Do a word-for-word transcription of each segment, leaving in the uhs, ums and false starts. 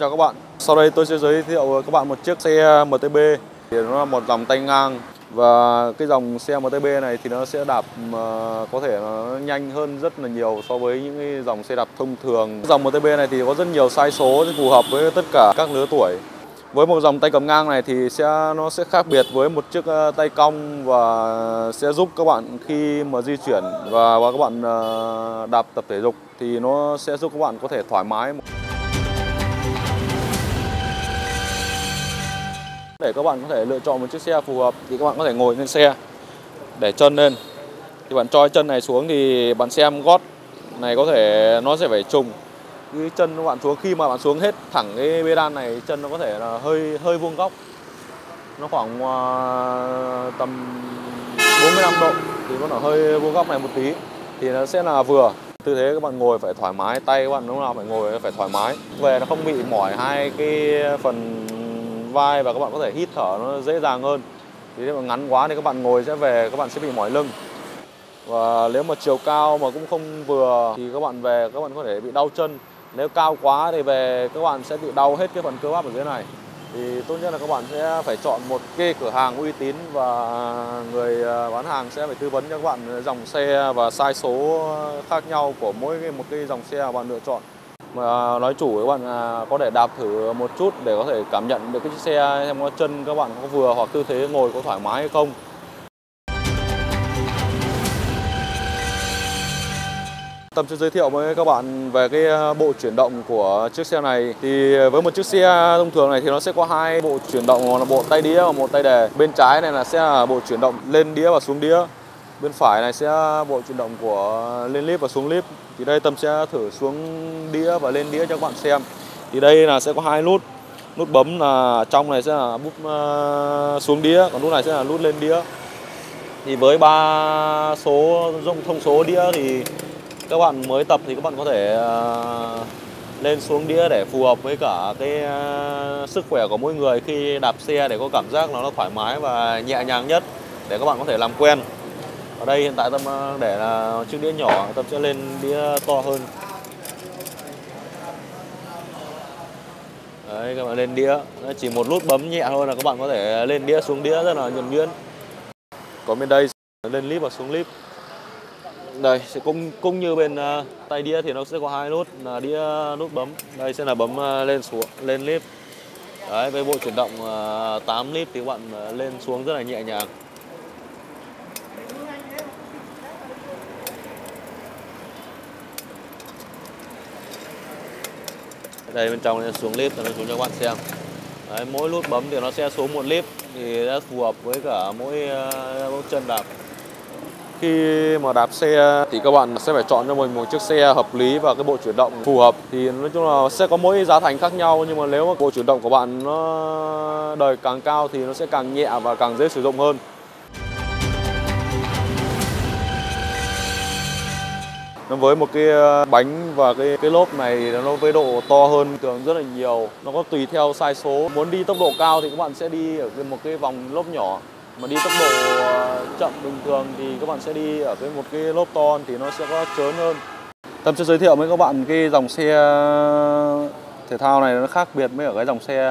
cho các bạn. Sau đây tôi sẽ giới thiệu các bạn một chiếc xe em tê bê. Thì nó là một dòng tay ngang. Và cái dòng xe em tê bê này thì nó sẽ đạp có thể nó nhanh hơn rất là nhiều so với những cái dòng xe đạp thông thường. Dòng em tê bê này thì có rất nhiều size số phù hợp với tất cả các lứa tuổi. Với một dòng tay cầm ngang này thì sẽ nó sẽ khác biệt với một chiếc tay cong và sẽ giúp các bạn khi mà di chuyển và, và các bạn đạp tập thể dục thì nó sẽ giúp các bạn có thể thoải mái. Để các bạn có thể lựa chọn một chiếc xe phù hợp thì các bạn có thể ngồi lên xe, để chân lên. Thì bạn cho chân này xuống thì bạn xem gót này có thể nó sẽ phải trùng. Cái chân các bạn xuống, khi mà bạn xuống hết thẳng cái bê đan này, chân nó có thể là hơi hơi vuông góc. Nó khoảng uh, tầm bốn mươi lăm độ thì nó hơi vuông góc này một tí thì nó sẽ là vừa. Tư thế các bạn ngồi phải thoải mái, tay các bạn lúc nào phải ngồi phải thoải mái. Về nó không bị mỏi hai cái phần vai và các bạn có thể hít thở nó dễ dàng hơn. Thì nếu mà ngắn quá thì các bạn ngồi sẽ về các bạn sẽ bị mỏi lưng. Và nếu mà chiều cao mà cũng không vừa thì các bạn về các bạn có thể bị đau chân. Nếu cao quá thì về các bạn sẽ bị đau hết cái phần cơ bắp ở dưới này. Thì tốt nhất là các bạn sẽ phải chọn một cái cửa hàng uy tín và người bán hàng sẽ phải tư vấn cho các bạn dòng xe và size số khác nhau của mỗi một cái dòng xe mà bạn lựa chọn. Mà nói chủ các bạn có thể đạp thử một chút để có thể cảm nhận được cái chiếc xe xem có chân các bạn có vừa hoặc tư thế ngồi có thoải mái hay không. Tâm sẽ giới thiệu với các bạn về cái bộ chuyển động của chiếc xe này. Thì với một chiếc xe thông thường này thì nó sẽ có hai bộ chuyển động, là bộ tay đĩa và một tay đề. Bên trái này là sẽ là bộ chuyển động lên đĩa và xuống đĩa. Bên phải này sẽ bộ chuyển động của lên líp và xuống líp. Thì đây Tâm sẽ thử xuống đĩa và lên đĩa cho các bạn xem. Thì đây là sẽ có hai nút. Nút bấm là trong này sẽ là bút xuống đĩa, còn nút này sẽ là nút lên đĩa. Thì với ba số thông số đĩa thì các bạn mới tập thì các bạn có thể lên xuống đĩa để phù hợp với cả cái sức khỏe của mỗi người khi đạp xe, để có cảm giác nó thoải mái và nhẹ nhàng nhất để các bạn có thể làm quen. Ở đây hiện tại Tâm để là chiếc đĩa nhỏ, Tâm sẽ lên đĩa to hơn. Đấy, các bạn lên đĩa, chỉ một nút bấm nhẹ thôi là các bạn có thể lên đĩa xuống đĩa rất là nhuần nhuyễn. Còn bên đây lên líp và xuống líp. Đây sẽ cũng cũng như bên uh, tay đĩa thì nó sẽ có hai nút là đĩa nút bấm. Đây sẽ là bấm uh, lên xuống lên líp. Đấy, với bộ chuyển động uh, tám líp thì các bạn uh, lên xuống rất là nhẹ nhàng. Đây bên trong này xuống líp, nó xuống cho các bạn xem. Đấy, mỗi nút bấm thì nó sẽ xuống một líp thì đã phù hợp với cả mỗi uh, mỗi chân đạp. Khi mà đạp xe thì các bạn sẽ phải chọn cho mình một chiếc xe hợp lý và cái bộ chuyển động phù hợp. Thì nói chung là sẽ có mỗi giá thành khác nhau, nhưng mà nếu mà bộ chuyển động của bạn nó đời càng cao thì nó sẽ càng nhẹ và càng dễ sử dụng hơn. Với một cái bánh và cái cái lốp này nó với độ to hơn thường rất là nhiều. Nó có tùy theo size số. Muốn đi tốc độ cao thì các bạn sẽ đi ở một cái vòng lốp nhỏ. Mà đi tốc độ chậm bình thường thì các bạn sẽ đi ở cái một cái lốp to thì nó sẽ có trớn hơn. Tâm sẽ giới thiệu với các bạn cái dòng xe thể thao này nó khác biệt với ở cái dòng xe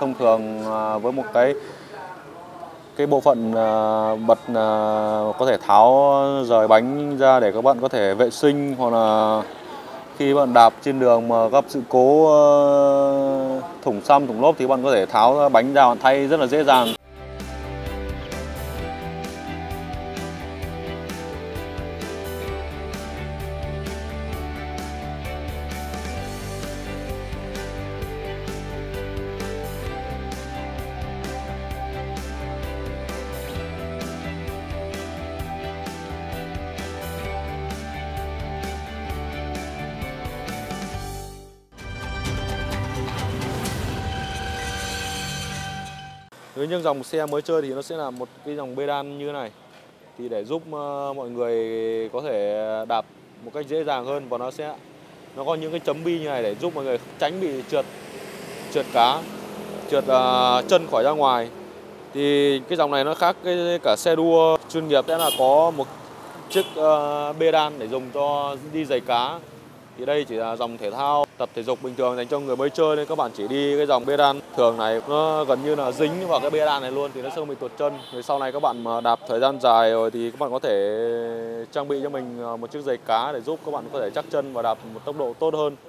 thông thường với một cái cái bộ phận bật có thể tháo rời bánh ra để các bạn có thể vệ sinh, hoặc là khi bạn đạp trên đường mà gặp sự cố thủng xăm thủng lốp thì bạn có thể tháo bánh ra bạn thay rất là dễ dàng. Nhưng dòng xe mới chơi thì nó sẽ là một cái dòng bê đan như thế này thì để giúp mọi người có thể đạp một cách dễ dàng hơn, và nó sẽ nó có những cái chấm bi như này để giúp mọi người tránh bị trượt trượt cá trượt uh, chân khỏi ra ngoài. Thì cái dòng này nó khác cái cả xe đua chuyên nghiệp, sẽ là có một chiếc uh, bê đan để dùng cho đi giày cá. Thì đây chỉ là dòng thể thao tập thể dục bình thường dành cho người mới chơi, nên các bạn chỉ đi cái dòng bê đan thường này nó gần như là dính vào cái bê đan này luôn, thì nó sẽ bị tuột chân. Thì sau này các bạn mà đạp thời gian dài rồi thì các bạn có thể trang bị cho mình một chiếc giày cá để giúp các bạn có thể chắc chân và đạp một tốc độ tốt hơn.